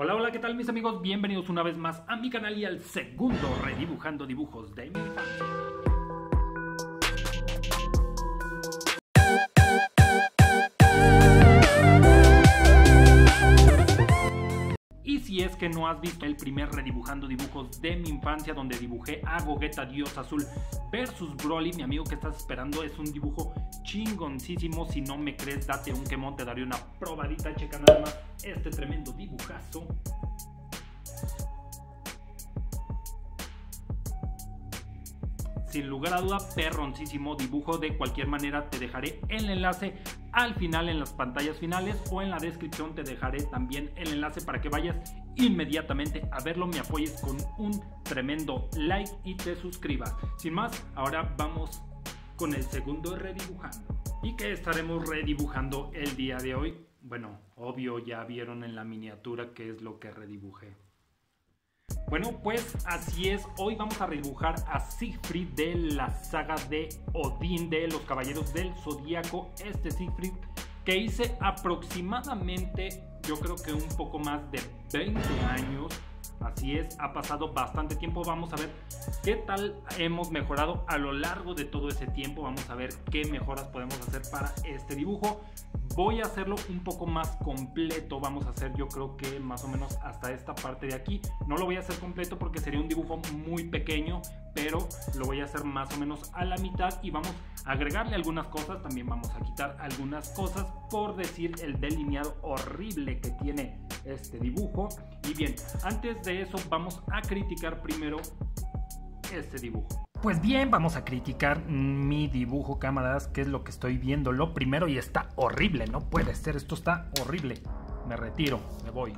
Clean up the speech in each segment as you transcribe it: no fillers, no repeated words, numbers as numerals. Hola, hola, ¿qué tal mis amigos? Bienvenidos una vez más a mi canal y al segundo redibujando dibujos de mi infancia. Y si es que no has visto el primer redibujando dibujos de mi infancia, donde dibujé a Gogeta Dios Azul versus Broly, mi amigo, que estás esperando? Es un dibujo chingoncísimo. Si no me crees, date un quemón, te daré una probadita. Checa nada más este tremendo dibujazo. Sin lugar a duda, perroncísimo dibujo. De cualquier manera, te dejaré el enlace al final en las pantallas finales o en la descripción te dejaré también el enlace para que vayas inmediatamente a verlo, me apoyes con un tremendo like y te suscribas. Sin más, ahora vamos con el segundo redibujando. ¿Y qué estaremos redibujando el día de hoy? Bueno, obvio, ya vieron en la miniatura qué es lo que redibujé. Bueno, pues así es, hoy vamos a redibujar a Siegfried de la saga de Odín de los Caballeros del Zodíaco. Este Siegfried que hice aproximadamente, yo creo que un poco más de 20 años, así es, ha pasado bastante tiempo. Vamos a ver qué tal hemos mejorado a lo largo de todo ese tiempo, vamos a ver qué mejoras podemos hacer para este dibujo. Voy a hacerlo un poco más completo, vamos a hacer yo creo que más o menos hasta esta parte de aquí. No lo voy a hacer completo porque sería un dibujo muy pequeño, pero lo voy a hacer más o menos a la mitad y vamos a agregarle algunas cosas, también vamos a quitar algunas cosas, por decir el delineado horrible que tiene este dibujo. Y bien, antes de eso vamos a criticar primero este dibujo. Pues bien, vamos a criticar mi dibujo, camaradas, que es lo que estoy viendo lo primero y está horrible, no puede ser, esto está horrible. Me retiro, me voy.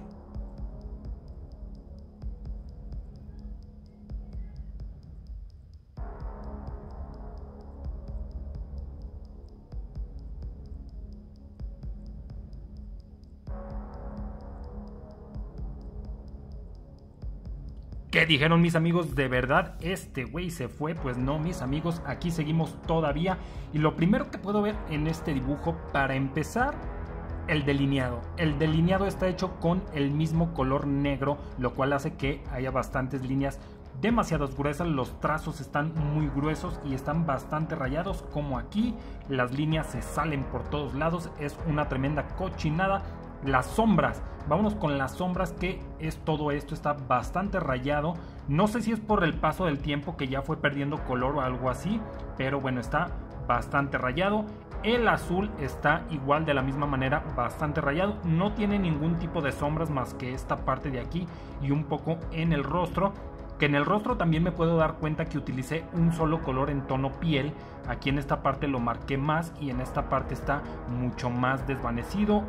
¿Qué dijeron mis amigos? ¿De verdad este güey se fue? Pues no, mis amigos, aquí seguimos todavía. Y lo primero que puedo ver en este dibujo, para empezar, el delineado. El delineado está hecho con el mismo color negro, lo cual hace que haya bastantes líneas demasiado gruesas. Los trazos están muy gruesos y están bastante rayados, como aquí. Las líneas se salen por todos lados, es una tremenda cochinada. Las sombras, vámonos con las sombras, que es todo esto, está bastante rayado. No sé si es por el paso del tiempo que ya fue perdiendo color o algo así, pero bueno, está bastante rayado. El azul está igual, de la misma manera, bastante rayado. No tiene ningún tipo de sombras más que esta parte de aquí y un poco en el rostro. Que en el rostro también me puedo dar cuenta que utilicé un solo color en tono piel. Aquí en esta parte lo marqué más y en esta parte está mucho más desvanecido.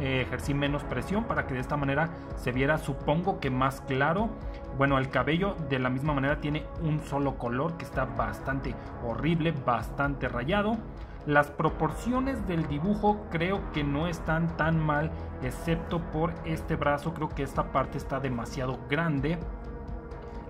Ejercí menos presión para que de esta manera se viera, supongo que más claro. Bueno, el cabello de la misma manera tiene un solo color que está bastante horrible, bastante rayado. Las proporciones del dibujo creo que no están tan mal, excepto por este brazo. Creo que esta parte está demasiado grande.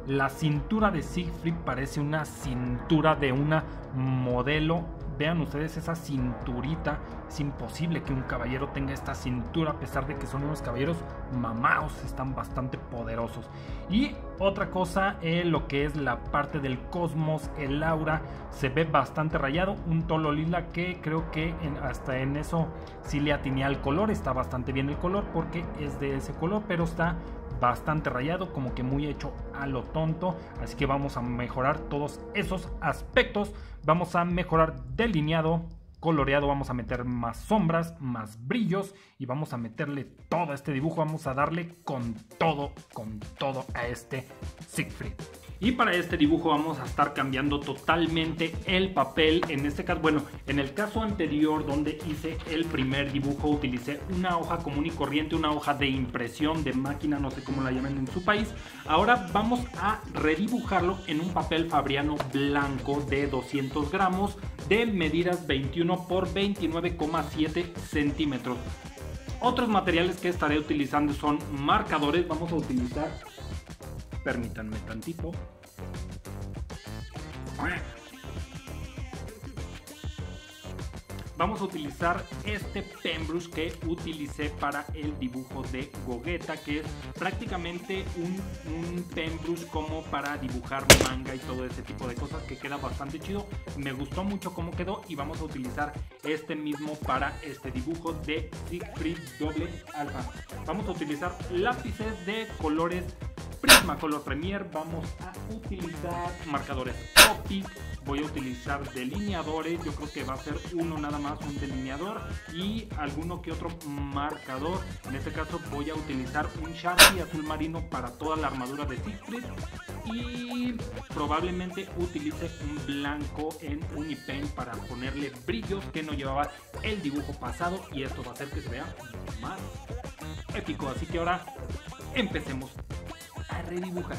La cintura de Siegfried parece una cintura de una modelo. Vean ustedes esa cinturita. Es imposible que un caballero tenga esta cintura, a pesar de que son unos caballeros mamados, están bastante poderosos. Y otra cosa, lo que es la parte del cosmos, el aura, se ve bastante rayado. Un tolo lila que creo que hasta en eso sí le atiné al color. Está bastante bien el color porque es de ese color, pero está bastante rayado, como que muy hecho a lo tonto. Así que vamos a mejorar todos esos aspectos. Vamos a mejorar delineado, coloreado, vamos a meter más sombras, más brillos y vamos a meterle todo a este dibujo. Vamos a darle con todo a este Siegfried. Y para este dibujo vamos a estar cambiando totalmente el papel. En este caso, bueno, en el caso anterior donde hice el primer dibujo utilicé una hoja común y corriente, una hoja de impresión, de máquina, no sé cómo la llaman en su país. Ahora vamos a redibujarlo en un papel Fabriano blanco de 200 gramos de medidas 21 por 29,7 centímetros. Otros materiales que estaré utilizando son marcadores. Vamos a utilizar... permítanme tantito. vamos a utilizar este penbrush que utilicé para el dibujo de Gogeta, que es prácticamente un penbrush como para dibujar manga y todo ese tipo de cosas, que queda bastante chido. Me gustó mucho cómo quedó y vamos a utilizar este mismo para este dibujo de Siegfried Dubhe Alpha. Vamos a utilizar lápices de colores Prisma Color Premier, vamos a utilizar marcadores Copic, voy a utilizar delineadores, yo creo que va a ser uno nada más, un delineador y alguno que otro marcador. En este caso voy a utilizar un Sharpie azul marino para toda la armadura de Siegfried y probablemente utilice un blanco en Unipen para ponerle brillos que no llevaba el dibujo pasado, y esto va a hacer que se vea más épico. Así que ahora empecemos a redibujar.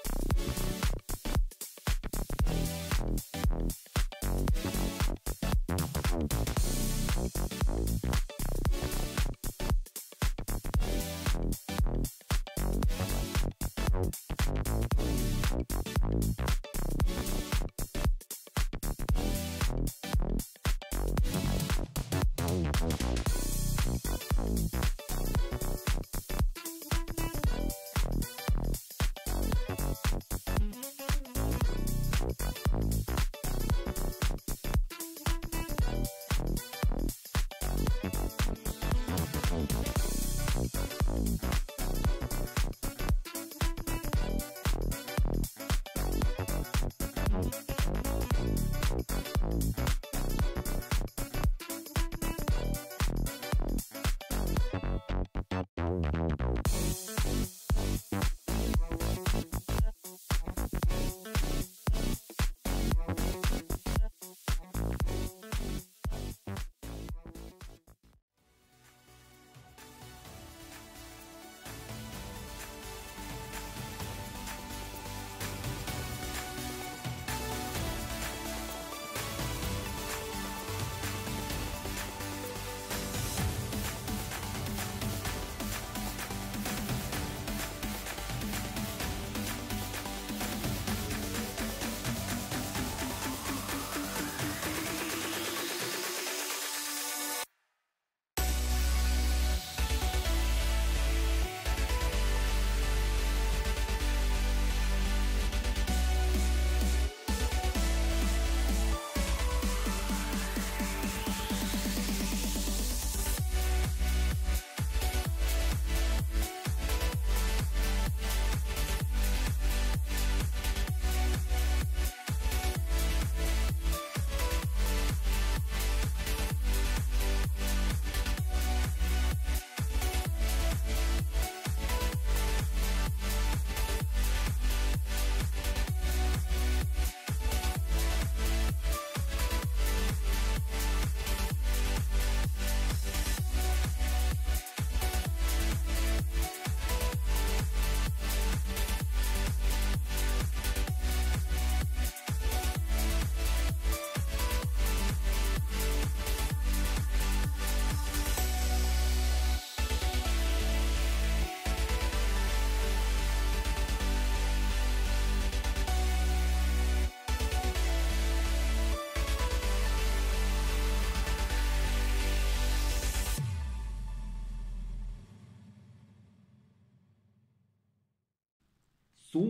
su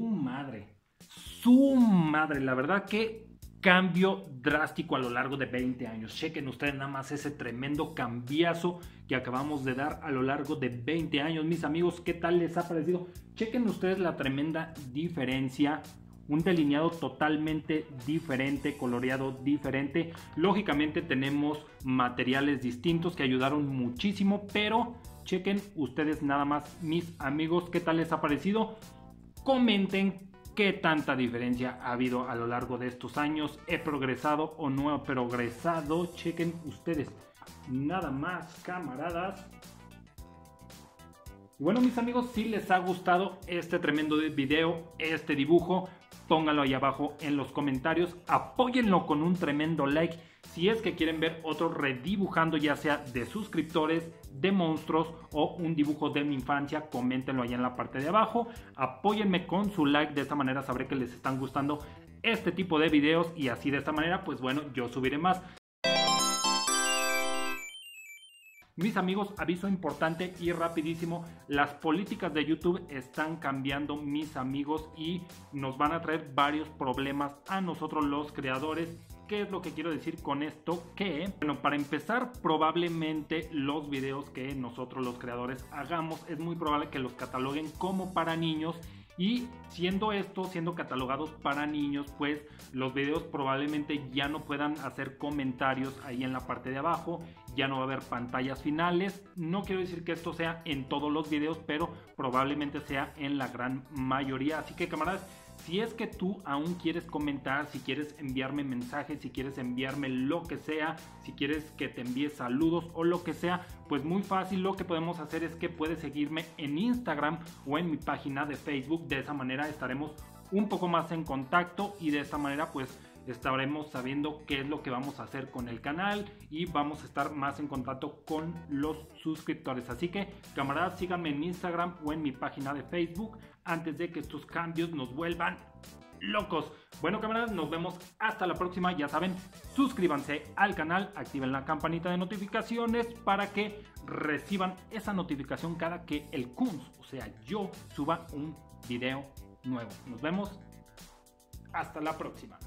madre, la verdad que cambio drástico a lo largo de 20 años. Chequen ustedes nada más ese tremendo cambiazo que acabamos de dar a lo largo de 20 años. Mis amigos, ¿qué tal les ha parecido? Chequen ustedes la tremenda diferencia. Un delineado totalmente diferente, coloreado diferente. Lógicamente tenemos materiales distintos que ayudaron muchísimo, pero chequen ustedes nada más, mis amigos, ¿qué tal les ha parecido? Comenten qué tanta diferencia ha habido a lo largo de estos años. ¿He progresado o no he progresado? Chequen ustedes nada más, camaradas. Y bueno, mis amigos, si les ha gustado este tremendo video, este dibujo, pónganlo ahí abajo en los comentarios. Apóyenlo con un tremendo like. Si es que quieren ver otro redibujando, ya sea de suscriptores, de monstruos o un dibujo de mi infancia, coméntenlo ahí en la parte de abajo. Apóyenme con su like, de esta manera sabré que les están gustando este tipo de videos y así de esta manera, pues bueno, yo subiré más. Mis amigos, aviso importante y rapidísimo, las políticas de YouTube están cambiando, mis amigos, y nos van a traer varios problemas a nosotros los creadores. ¿Qué es lo que quiero decir con esto? Que, bueno, para empezar, probablemente los videos que nosotros los creadores hagamos, es muy probable que los cataloguen como para niños. Y siendo catalogados para niños, pues los videos probablemente ya no puedan hacer comentarios ahí en la parte de abajo, ya no va a haber pantallas finales. No quiero decir que esto sea en todos los videos, pero probablemente sea en la gran mayoría. Así que, camaradas, si es que tú aún quieres comentar, si quieres enviarme mensajes, si quieres enviarme lo que sea, si quieres que te envíe saludos o lo que sea, pues muy fácil, lo que podemos hacer es que puedes seguirme en Instagram o en mi página de Facebook. De esa manera estaremos un poco más en contacto y de esa manera pues estaremos sabiendo qué es lo que vamos a hacer con el canal y vamos a estar más en contacto con los suscriptores. Así que, camaradas, síganme en Instagram o en mi página de Facebook antes de que estos cambios nos vuelvan locos. Bueno, camaradas, nos vemos hasta la próxima. Ya saben, suscríbanse al canal, activen la campanita de notificaciones para que reciban esa notificación cada que el Cuns, o sea yo, suba un video nuevo. Nos vemos hasta la próxima.